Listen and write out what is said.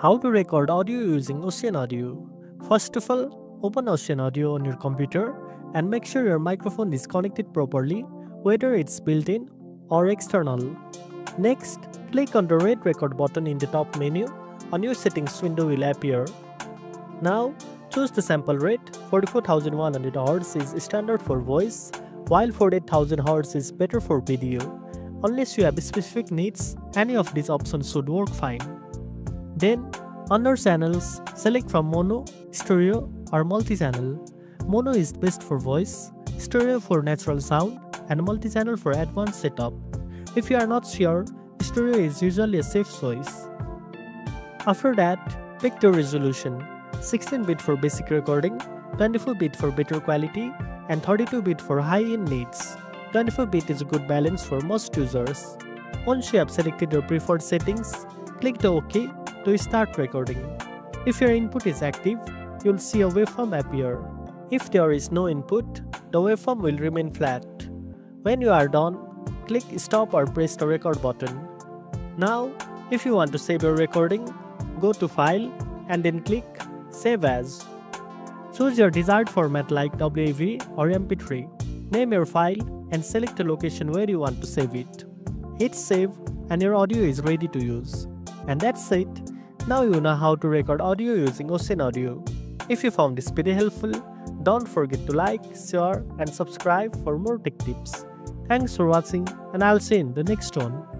How to record audio using Ocenaudio. First of all, open Ocenaudio on your computer and make sure your microphone is connected properly, whether it's built-in or external. Next, click on the red record button in the top menu. A new settings window will appear. Now, choose the sample rate. 44,100 Hz is standard for voice, while 48,000 Hz is better for video. Unless you have specific needs, any of these options should work fine. Then, under channels, select from mono, stereo or multi-channel. Mono is best for voice, stereo for natural sound, and multi-channel for advanced setup. If you are not sure, stereo is usually a safe choice. After that, pick the resolution: 16-bit for basic recording, 24-bit for better quality, and 32-bit for high-end needs. 24-bit is a good balance for most users. Once you have selected your preferred settings, click the OK to start recording. If your input is active, you'll see a waveform appear. If there is no input, the waveform will remain flat. When you are done, click stop or press the record button. Now, if you want to save your recording, go to File and then click Save As. Choose your desired format like WAV or MP3. Name your file and select the location where you want to save it. Hit Save and your audio is ready to use. And that's it. Now you know how to record audio using Ocenaudio. If you found this video helpful, don't forget to like, share and subscribe for more tech tips. Thanks for watching, and I'll see you in the next one.